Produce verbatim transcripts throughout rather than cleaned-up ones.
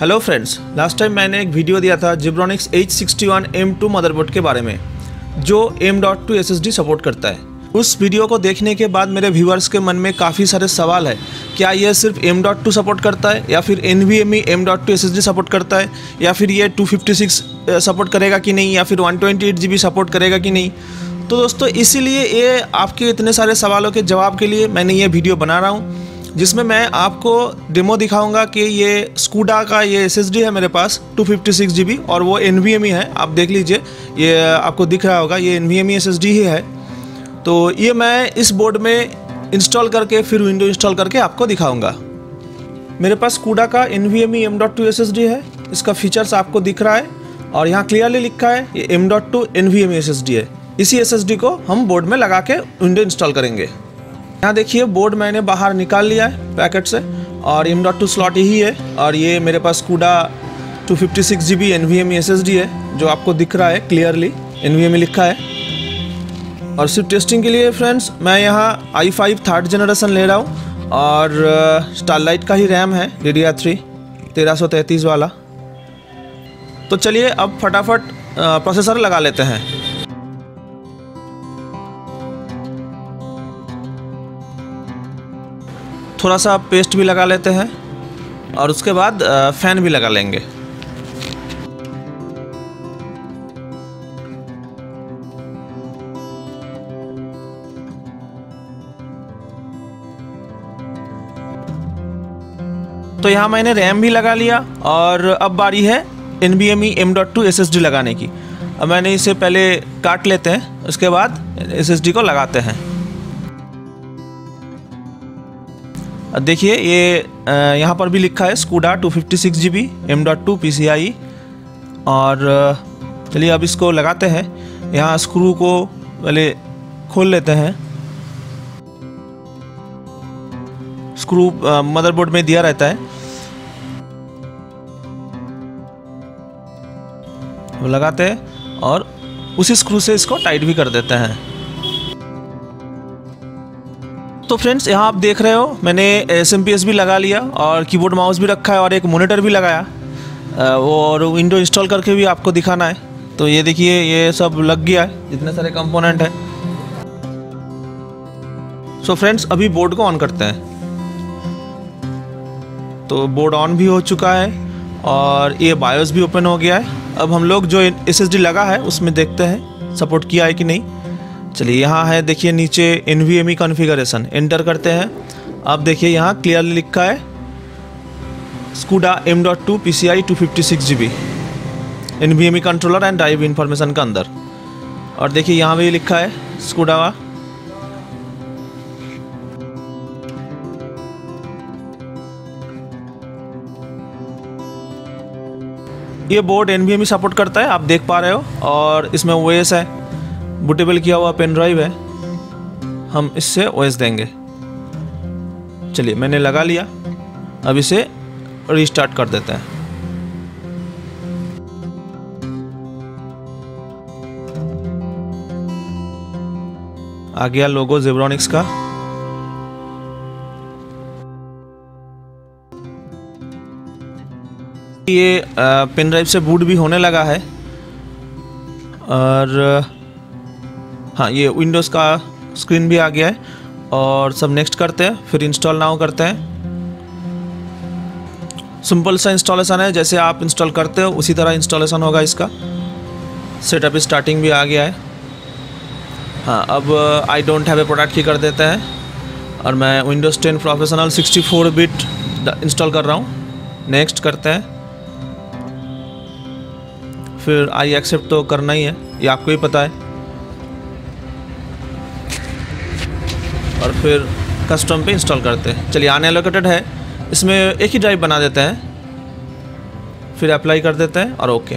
Hello friends, last time मैंने एक video दिया था Zebronics H sixty one M two motherboard के बारे में जो एम.टू एसएसडी सपोर्ट करता है। उस वीडियो को देखने के बाद मेरे व्यूअर्स के मन में काफ़ी सारे सवाल है, क्या यह सिर्फ एम.टू सपोर्ट करता है या फिर एनवीएमई एम.टू एसएसडी सपोर्ट करता है या फिर ये टू फिफ्टी सिक्स सपोर्ट करेगा कि नहीं या फिर one twenty eight GB support करेगा कि नहीं। तो दोस्तों इसीलिए ये आपके इतने सारे सवालों के जवाब के लिए मैंने ये वीडियो बना रहा हूँ, जिसमें मैं आपको डेमो दिखाऊंगा कि ये स्कूडा का ये एसएसडी है मेरे पास टू फिफ्टी सिक्स जीबी और वो एनवीएमई है। आप देख लीजिए, ये आपको दिख रहा होगा, ये एनवीएमई एसएसडी ही है। तो ये मैं इस बोर्ड में इंस्टॉल करके फिर विंडो इंस्टॉल करके आपको दिखाऊंगा। मेरे पास स्कूडा का एनवीएमई एम.टू एसएसडी है, इसका फीचर्स आपको दिख रहा है और यहाँ क्लियरली लिखा है ये एम.टू एनवीएमई एसएसडी है। इसी एसएसडी को हम बोर्ड में लगा के विंडो इंस्टॉल करेंगे। यहाँ देखिए, बोर्ड मैंने बाहर निकाल लिया है पैकेट से और एम.टू स्लॉट यही है और ये मेरे पास Scuda two fifty six GB NVMe SSD है जो आपको दिख रहा है क्लियरली, एनवीएमई लिखा है। और सिर्फ टेस्टिंग के लिए फ्रेंड्स मैं यहाँ आई फाइव थर्ड जनरेशन ले रहा हूँ और स्टारलाइट का ही रैम है डी डी आर थ्री तेरह सौ तैंतीस वाला। तो चलिए अब फटाफट प्रोसेसर लगा लेते हैं। थोड़ा सा पेस्ट भी लगा लेते हैं और उसके बाद फ़ैन भी लगा लेंगे। तो यहाँ मैंने रैम भी लगा लिया और अब बारी है एनवीएमई एम.टू एसएसडी लगाने की। अब मैंने इसे पहले काट लेते हैं, उसके बाद एसएसडी को लगाते हैं। देखिए ये यहाँ पर भी लिखा है Scuda two fifty six GB M two PCI. और चलिए अब इसको लगाते हैं। यहाँ स्क्रू को पहले खोल लेते हैं, स्क्रू मदरबोर्ड में दिया रहता है। लगाते हैं और उसी स्क्रू से इसको टाइट भी कर देते हैं। तो फ्रेंड्स यहाँ आप देख रहे हो, मैंने एस एम पी एस भी लगा लिया और कीबोर्ड माउस भी रखा है और एक मॉनिटर भी लगाया और विंडो इंस्टॉल करके भी आपको दिखाना है। तो ये देखिए ये सब लग गया है, जितने सारे कंपोनेंट हैं। सो फ्रेंड्स अभी बोर्ड को ऑन करते हैं। तो बोर्ड ऑन भी हो चुका है और ये बायोस भी ओपन हो गया है। अब हम लोग जो एस एस डी लगा है उसमें देखते हैं सपोर्ट किया है कि नहीं। चलिए यहाँ है, देखिए नीचे एनवीएमई कॉन्फ़िगरेशन एंटर करते हैं। आप देखिए यहाँ क्लियरली लिखा है Scuda M two PCI two fifty six GB NVMe controller and drive information का अंदर। और देखिए यहाँ भी लिखा है स्कूडा। ये बोर्ड एनवीएमई सपोर्ट करता है, आप देख पा रहे हो। और इसमें ओएस है, बुटेबल किया हुआ पेन ड्राइव है, हम इससे ओएस देंगे। चलिए मैंने लगा लिया, अब इसे रीस्टार्ट कर देते हैं। आ गया लोगो जेब्रोनिक्स का। ये पेन ड्राइव से बूट भी होने लगा है और हाँ, ये विंडोज़ का स्क्रीन भी आ गया है। और सब नेक्स्ट करते हैं, फिर इंस्टॉल नाउ करते हैं। सिंपल सा इंस्टॉलेशन है, जैसे आप इंस्टॉल करते हो उसी तरह इंस्टॉलेशन होगा इसका। सेटअप स्टार्टिंग भी आ गया है। हाँ, अब I don't have a product की कर देते हैं और मैं Windows ten professional sixty four bit install कर रहा हूँ। नेक्स्ट करते हैं, फिर आई एक्सेप्ट तो करना ही है, ये आपको ही पता है। और फिर कस्टम पे इंस्टॉल करते हैं। चलिए अनएलोकेटेड है, इसमें एक ही ड्राइव बना देते हैं, फिर अप्लाई कर देते हैं और ओके।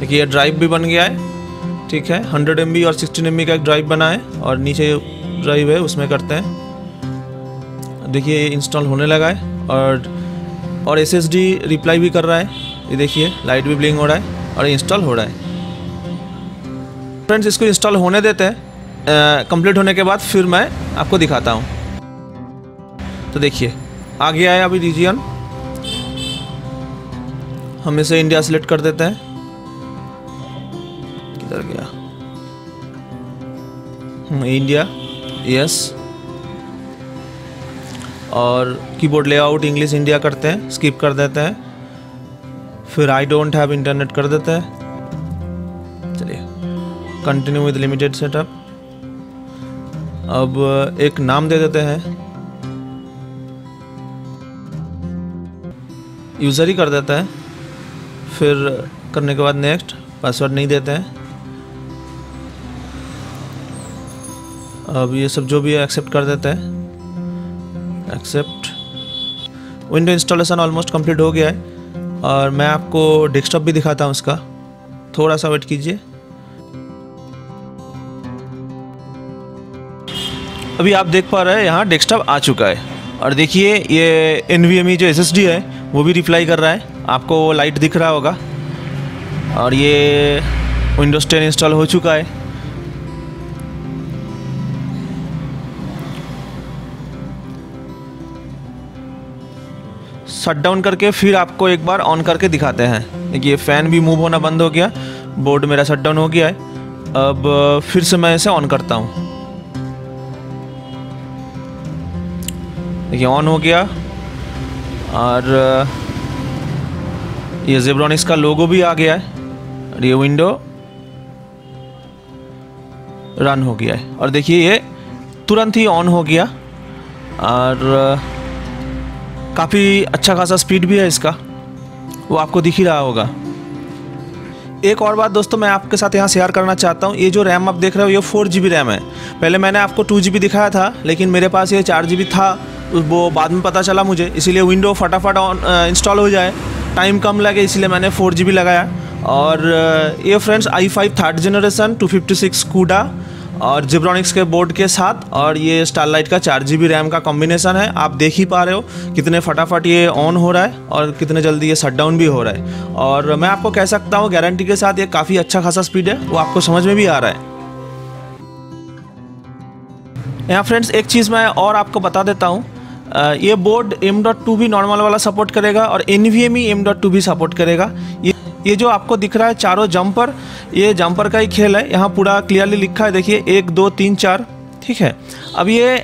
देखिए ये ड्राइव भी बन गया है, ठीक है। हंड्रेड एम बी और सिक्सटीन एम बी का एक ड्राइव बना है और नीचे ड्राइव है उसमें करते हैं। देखिए ये इंस्टॉल होने लगा है और और एसएसडी रिप्लाई भी कर रहा है। ये देखिए लाइट भी ब्लिंग हो रहा है और इंस्टॉल हो रहा है। फ्रेंड्स इसको इंस्टॉल होने देते हैं, कंप्लीट होने के बाद फिर मैं आपको दिखाता हूँ। तो देखिए आ गया है अभी रीजन। हम इसे इंडिया सेलेक्ट कर देते हैं। किधर गया इंडिया, यस। और कीबोर्ड लेआउट इंग्लिश इंडिया करते हैं, स्किप कर देते हैं। फिर आई डोंट हैव इंटरनेट कर देते हैं। चलिए कंटिन्यू विद लिमिटेड सेटअप। अब एक नाम दे देते हैं, यूज़र ही कर देते हैं। फिर करने के बाद नेक्स्ट, पासवर्ड नहीं देते हैं। अब ये सब जो भी है एक्सेप्ट कर देते हैं, accept. Window installation almost complete हो गया है और मैं आपको डेस्कटॉप भी दिखाता हूँ उसका, थोड़ा सा वेट कीजिए। अभी आप देख पा रहे हैं यहाँ डेस्कटॉप आ चुका है और देखिए ये एन वी एम ई जो एस एस डी है वो भी रिप्लाई कर रहा है, आपको लाइट दिख रहा होगा। और ये विंडोज़ टेन इंस्टॉल हो चुका है। शटडाउन करके फिर आपको एक बार ऑन करके दिखाते हैं। देखिए फ़ैन भी मूव होना बंद हो गया, बोर्ड मेरा शटडाउन हो गया है। अब फिर से मैं इसे ऑन करता हूँ। देखिए ऑन हो गया और ये ज़ेब्रॉनिक्स का लोगो भी आ गया है और ये विंडो रन हो गया है। और देखिए ये तुरंत ही ऑन हो गया और काफ़ी अच्छा खासा स्पीड भी है इसका, वो आपको दिख ही रहा होगा। एक और बात दोस्तों मैं आपके साथ यहाँ शेयर करना चाहता हूँ, ये जो रैम आप देख रहे हो ये फोर जी बी रैम है। पहले मैंने आपको टू जी बी दिखाया था लेकिन मेरे पास ये चार जी बी था, वो बाद में पता चला मुझे, इसीलिए विंडो फटाफट ऑन इंस्टॉल हो जाए, टाइम कम लगे, इसलिए मैंने फोर जी बी लगाया। और ये friends I five third generation two fifty six Scuda और ज़ेब्रॉनिक्स के बोर्ड के साथ और ये स्टारलाइट का चार जी बी रैम का कॉम्बिनेशन है। आप देख ही पा रहे हो कितने फटाफट ये ऑन हो रहा है और कितने जल्दी ये शटडाउन भी हो रहा है। और मैं आपको कह सकता हूँ गारंटी के साथ ये काफ़ी अच्छा खासा स्पीड है, वो आपको समझ में भी आ रहा है। यहाँ फ्रेंड्स एक चीज़ मैं और आपको बता देता हूँ, ये बोर्ड एम डॉट टू भी नॉर्मल वाला सपोर्ट करेगा और N V M E M dot two भी सपोर्ट करेगा। ये ये जो आपको दिख रहा है चारों जंपर, ये जंपर का ही खेल है। यहाँ पूरा क्लियरली लिखा है, देखिए एक दो तीन चार, ठीक है। अब ये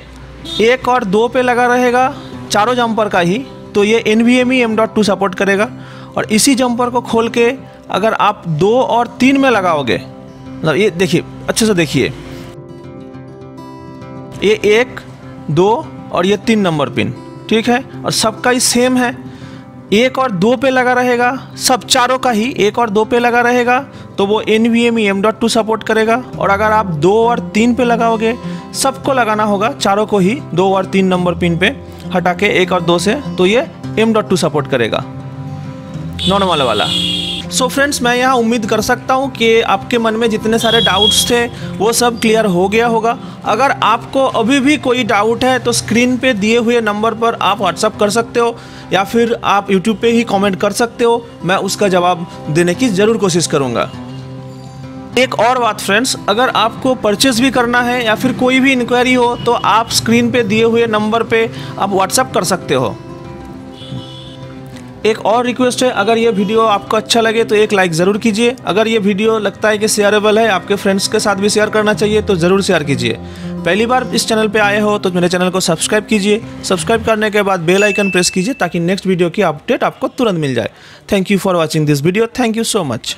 एक और दो पे लगा रहेगा चारों जंपर का ही, तो ये N V M E M dot two support करेगा। और इसी जंपर को खोल के अगर आप दो और तीन में लगाओगे, मतलब ये देखिए अच्छे से देखिए, ये एक दो और ये तीन नंबर पिन, ठीक है। और सबका ही सेम है, एक और दो पे लगा रहेगा, सब चारों का ही एक और दो पे लगा रहेगा तो वो N V M E M dot two support करेगा। और अगर आप दो और तीन पे लगाओगे, सबको लगाना होगा चारों को ही, दो और तीन नंबर पिन पे हटा के एक और दो से, तो ये एम डॉट टू सपोर्ट करेगा नॉर्मल वाला। सो so फ्रेंड्स मैं यहाँ उम्मीद कर सकता हूँ कि आपके मन में जितने सारे डाउट्स थे वो सब क्लियर हो गया होगा। अगर आपको अभी भी कोई डाउट है तो स्क्रीन पे दिए हुए नंबर पर आप व्हाट्सअप कर सकते हो या फिर आप यूट्यूब पे ही कमेंट कर सकते हो, मैं उसका जवाब देने की ज़रूर कोशिश करूँगा। एक और बात फ्रेंड्स, अगर आपको परचेज़ भी करना है या फिर कोई भी इंक्वायरी हो तो आप स्क्रीन पे दिए हुए नंबर पर आप व्हाट्सअप कर सकते हो। एक और रिक्वेस्ट है, अगर ये वीडियो आपको अच्छा लगे तो एक लाइक ज़रूर कीजिए। अगर ये वीडियो लगता है कि शेयरेबल है, आपके फ्रेंड्स के साथ भी शेयर करना चाहिए, तो ज़रूर शेयर कीजिए। पहली बार इस चैनल पे आए हो तो मेरे चैनल को सब्सक्राइब कीजिए। सब्सक्राइब करने के बाद बेल आइकन प्रेस कीजिए ताकि नेक्स्ट वीडियो की अपडेट आपको तुरंत मिल जाए। Thank you for watching this video. Thank you so much.